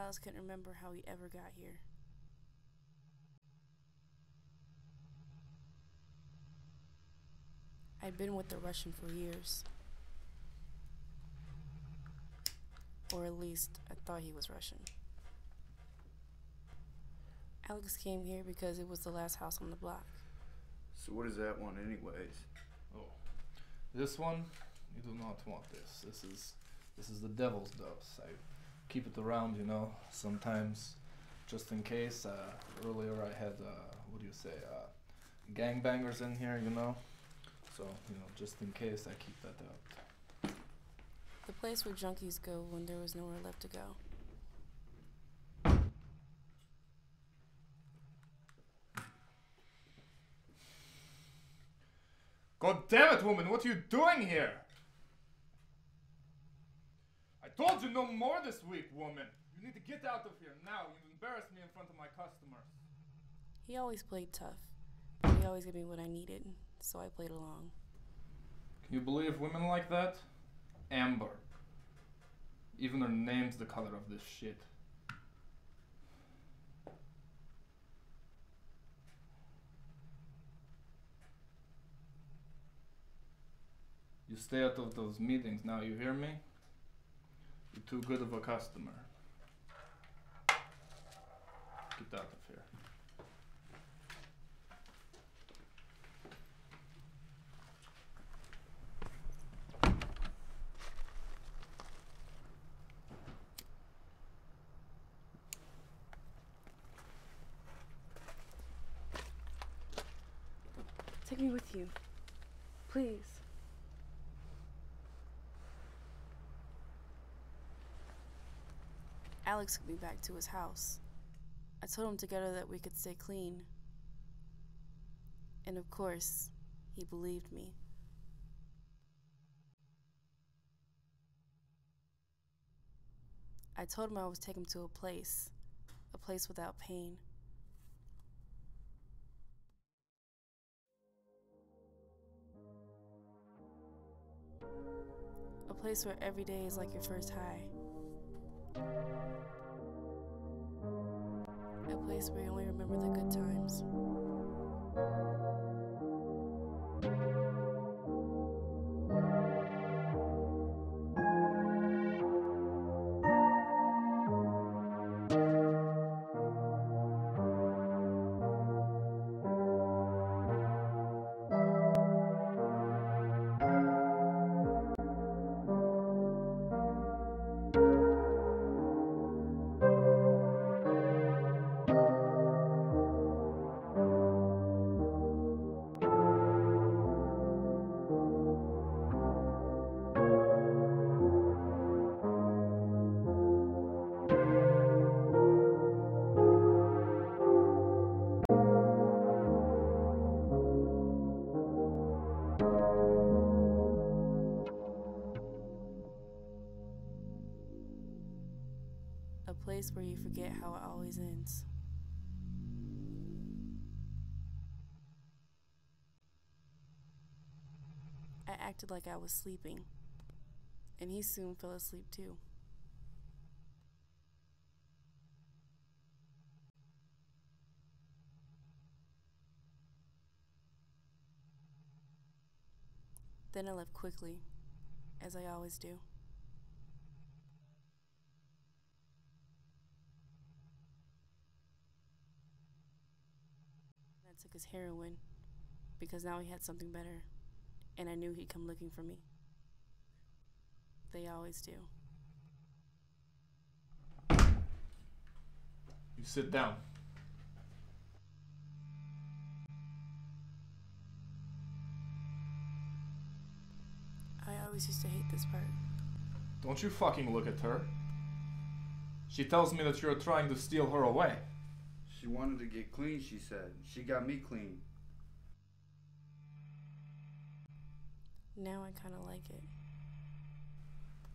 Alice couldn't remember how he ever got here. I'd been with the Russian for years. Or at least, I thought he was Russian. Alex came here because it was the last house on the block. So what is that one anyways? Oh, this one? You do not want this. This is the devil's dose. I keep it around, you know, sometimes just in case. Earlier I had, gangbangers in here, you know? So, you know, just in case I keep that out. The place where junkies go when there was nowhere left to go. God damn it, woman, what are you doing here? I told you no more this week, woman. You need to get out of here now. You've embarrassed me in front of my customers. He always played tough. He always gave me what I needed, so I played along. Can you believe women like that? Amber. Even her name's the color of this shit. You stay out of those meetings now, you hear me? You're too good of a customer. Get out of here. Take me with you, please. Alex took me back to his house. I told him together that we could stay clean. And of course, he believed me. I told him I would take him to a place without pain. A place where every day is like your first high. A place where you only remember the good times. Where you forget how it always ends. I acted like I was sleeping, and he soon fell asleep too. Then I left quickly, as I always do. Took his heroin because now he had something better, and I knew he'd come looking for me. They always do. You sit down. I always used to hate this part. Don't you fucking look at her. She tells me that you're trying to steal her away. She wanted to get clean, she said. She got me clean. Now I kind of like it.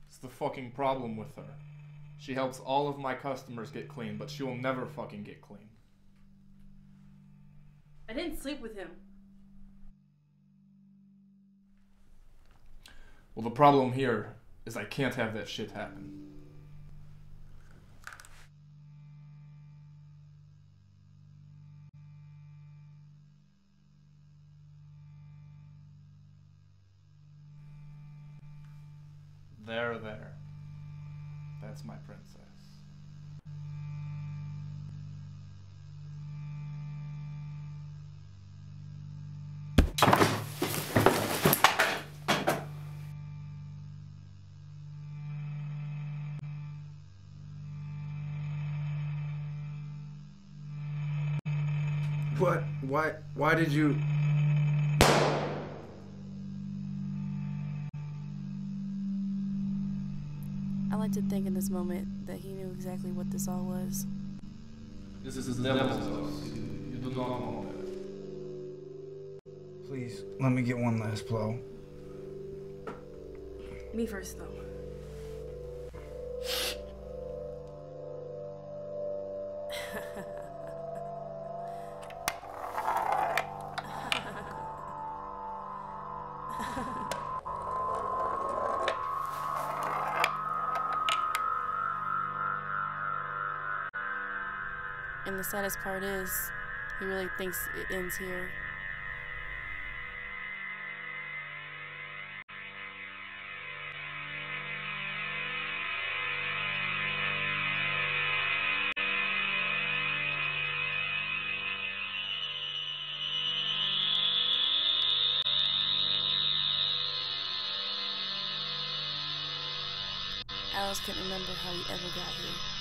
It's the fucking problem with her. She helps all of my customers get clean, but she will never fucking get clean. I didn't sleep with him. Well, the problem here is I can't have that shit happen. There, there. That's my princess. What? Why did you... I like to think in this moment that he knew exactly what this all was. This is the devil's house. You do not know that. Please, let me get one last blow. Me first, though. And the saddest part is, he really thinks it ends here. Alice couldn't remember how he ever got here.